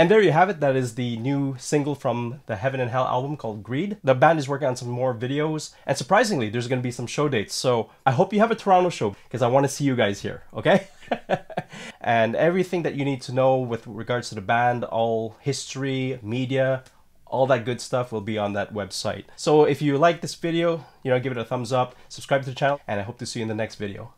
And there you have it. That is the new single from the Heaven and Hell album called Greed. The band is working on some more videos, and surprisingly, there's going to be some show dates. So I hope you have a Toronto show because I want to see you guys here, okay? And everything that you need to know with regards to the band, all history, media, all that good stuff will be on that website. So if you like this video, you know, give it a thumbs up, subscribe to the channel, and I hope to see you in the next video.